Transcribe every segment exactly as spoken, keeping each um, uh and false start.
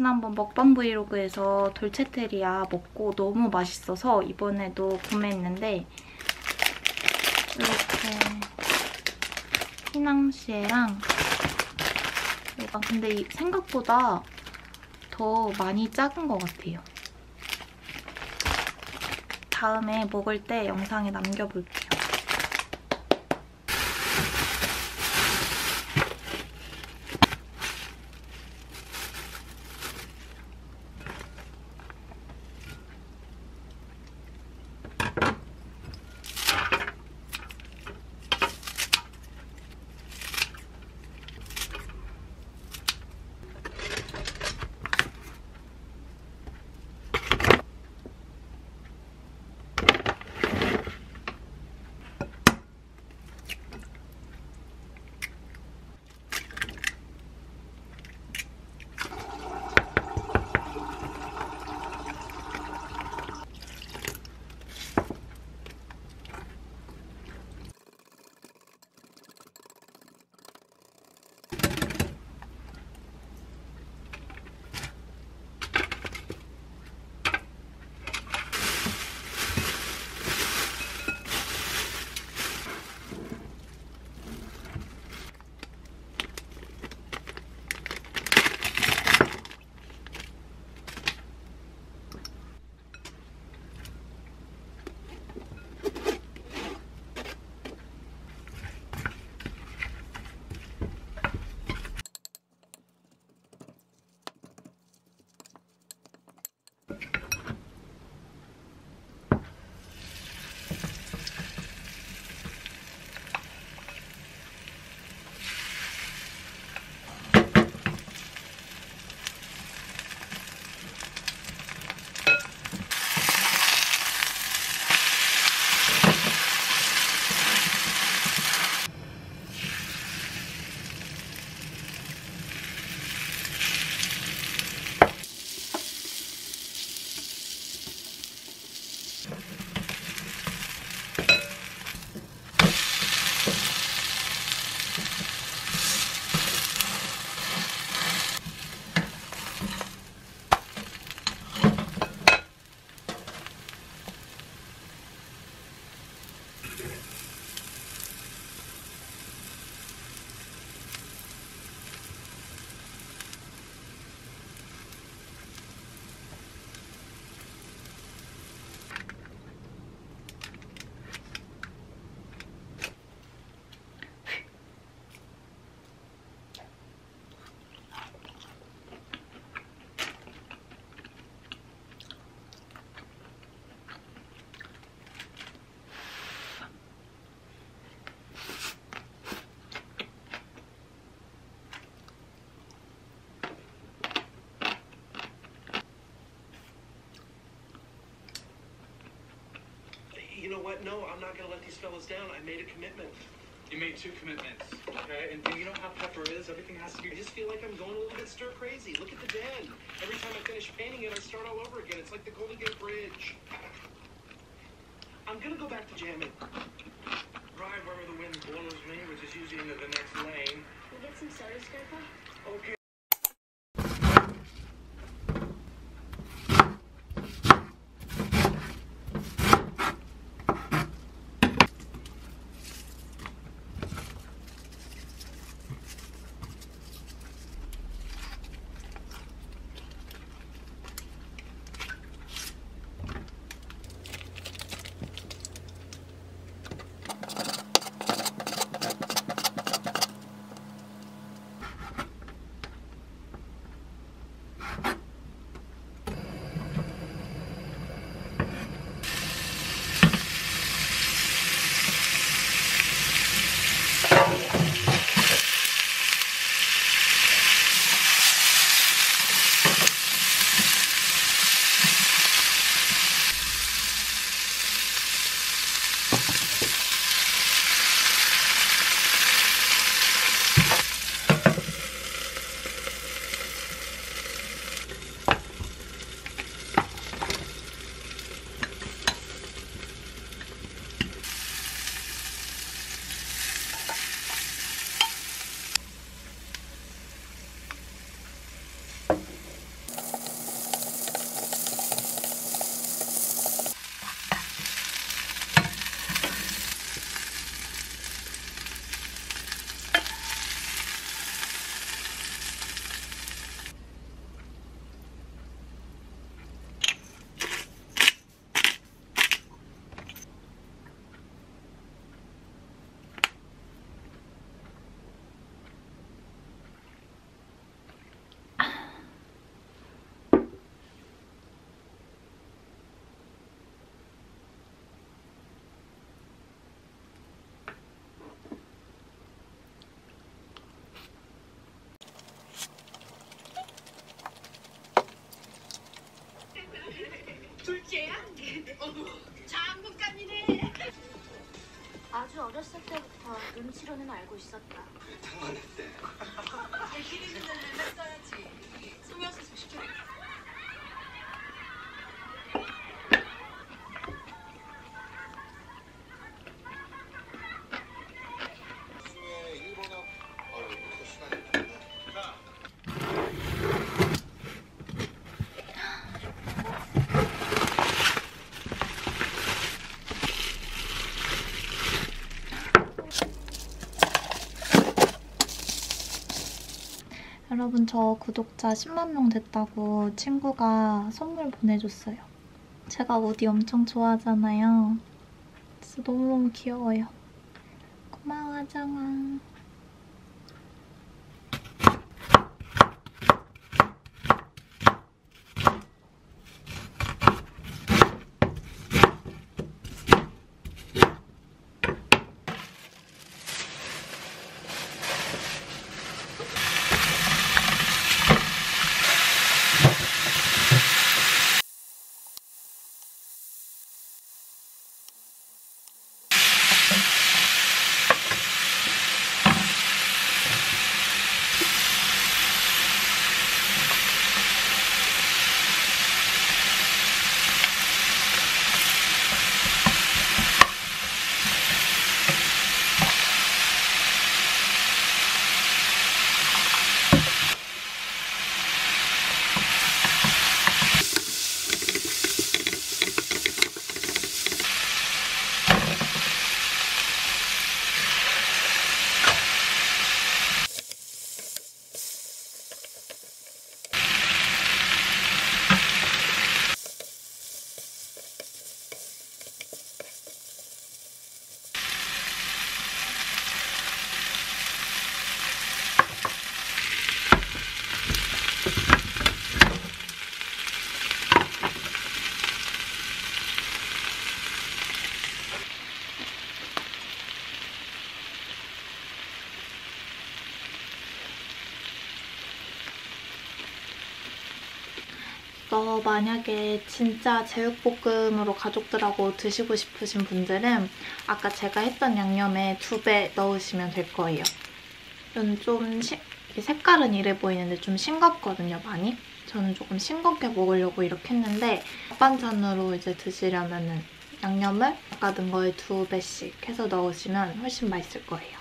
지난번 먹방 브이로그에서 돌체테리아 먹고 너무 맛있어서 이번에도 구매했는데 이렇게 피낭시에랑 이거 근데 생각보다 더 많이 작은 것 같아요. 다음에 먹을 때 영상에 남겨볼게요. You know what? No, I'm not going to let these fellas down. I made a commitment. You made two commitments, okay? And, and you know how Pepper is. Everything has to be... I just feel like I'm going a little bit stir crazy. Look at the den. Every time I finish painting it, I start all over again. It's like the Golden Gate Bridge. I'm going to go back to jamming. Drive wherever the wind blows me, which is usually into the next lane. Can we get some soda, Scarpa? Okay. 태어났을 때부터 음치로는 알고 있었다. 그래, 당황했대. 제끼리 분들을 했어야지. 소녀수 소식해. 여러분, 저 구독자 십만 명 됐다고 친구가 선물 보내줬어요. 제가 우디 엄청 좋아하잖아요. 진짜 너무너무 귀여워요. 고마워, 하정아. 어, 만약에 진짜 제육볶음으로 가족들하고 드시고 싶으신 분들은 아까 제가 했던 양념에 두 배 넣으시면 될 거예요. 이건 좀 시, 색깔은 이래 보이는데 좀 싱겁거든요, 많이. 저는 조금 싱겁게 먹으려고 이렇게 했는데 밥반찬으로 이제 드시려면은 양념을 아까 넣은 거에 두 배씩 해서 넣으시면 훨씬 맛있을 거예요.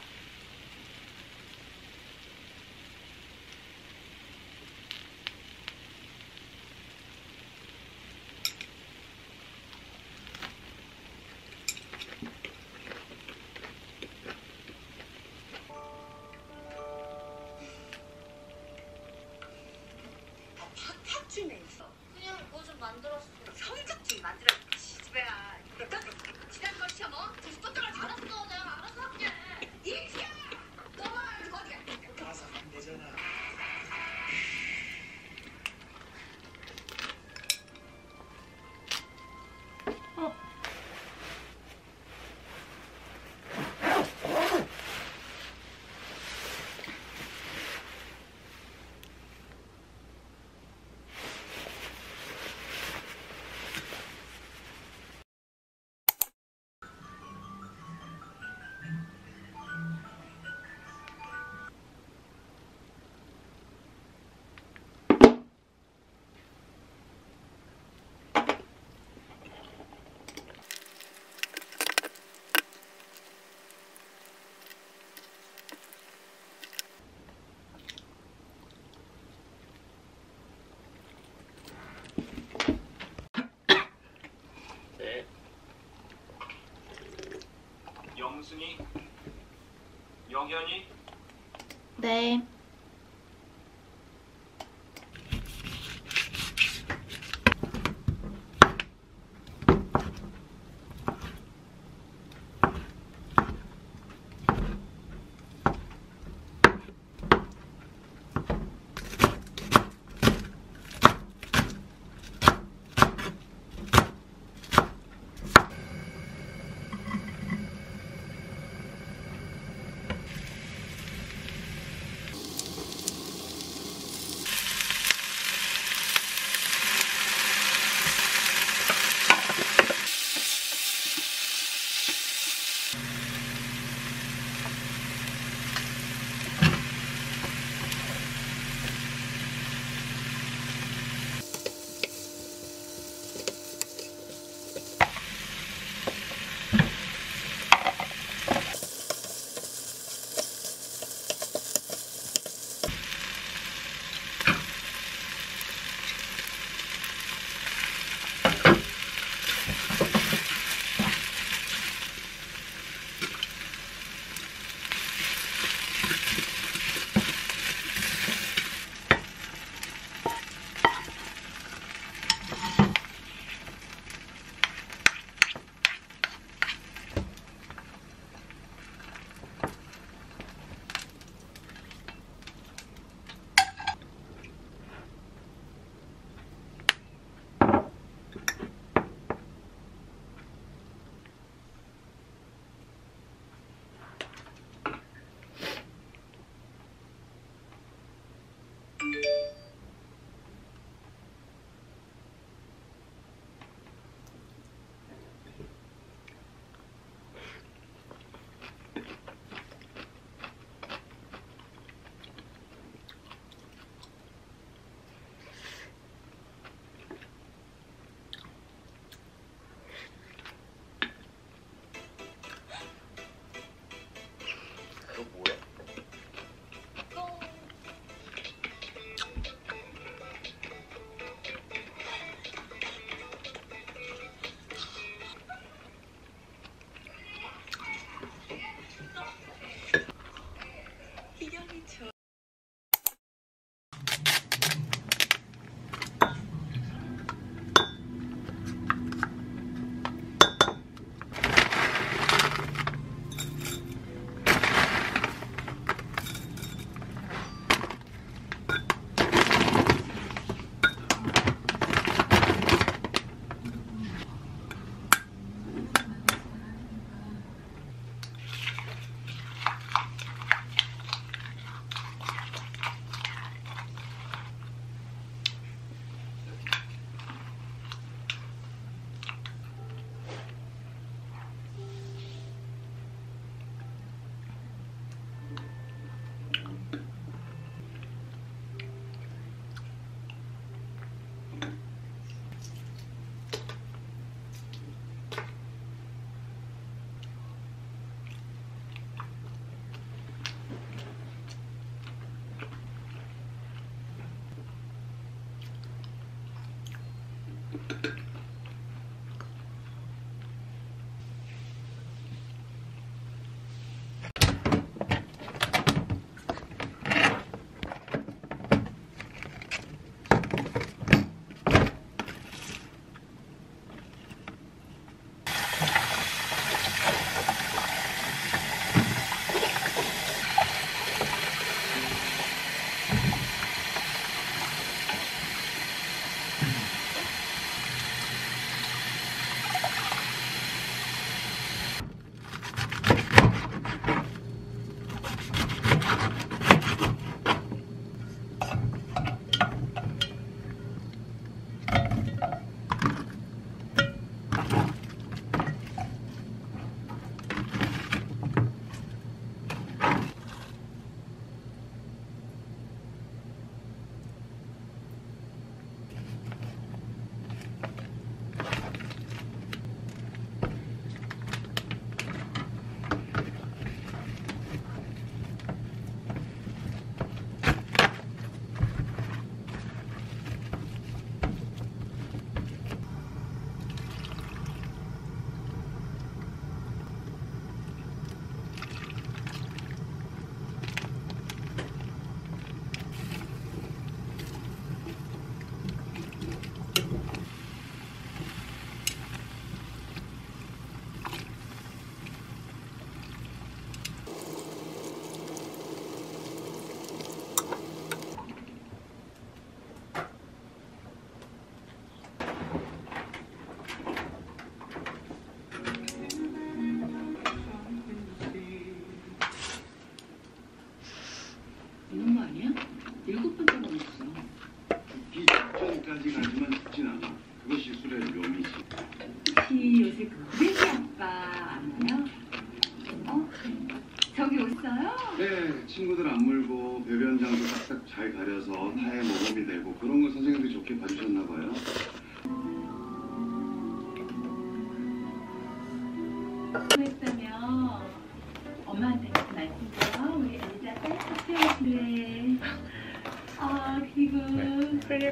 영순이? 영현이? 네.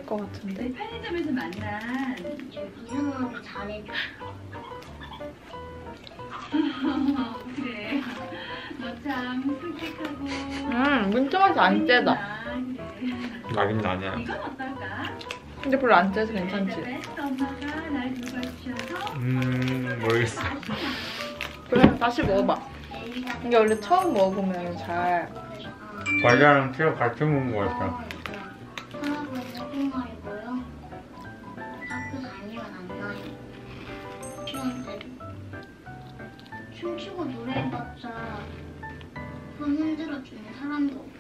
것 같은데? 편의점에서 만난 유부녀하고 자네. 그래. 너 참 솔직하고. 음, 문자 맛이 안 째다. 나긴 나냐. 이건 어떨까? 근데 별로 안 째서 괜찮지? 음, 모르겠어. 그래, 다시 먹어봐. 이게 원래 처음 먹으면 잘. 과자랑 피로 같이 먹는 거 같아. 춤추고 노래해봤자 돈 흔들어주는 사람도 없어.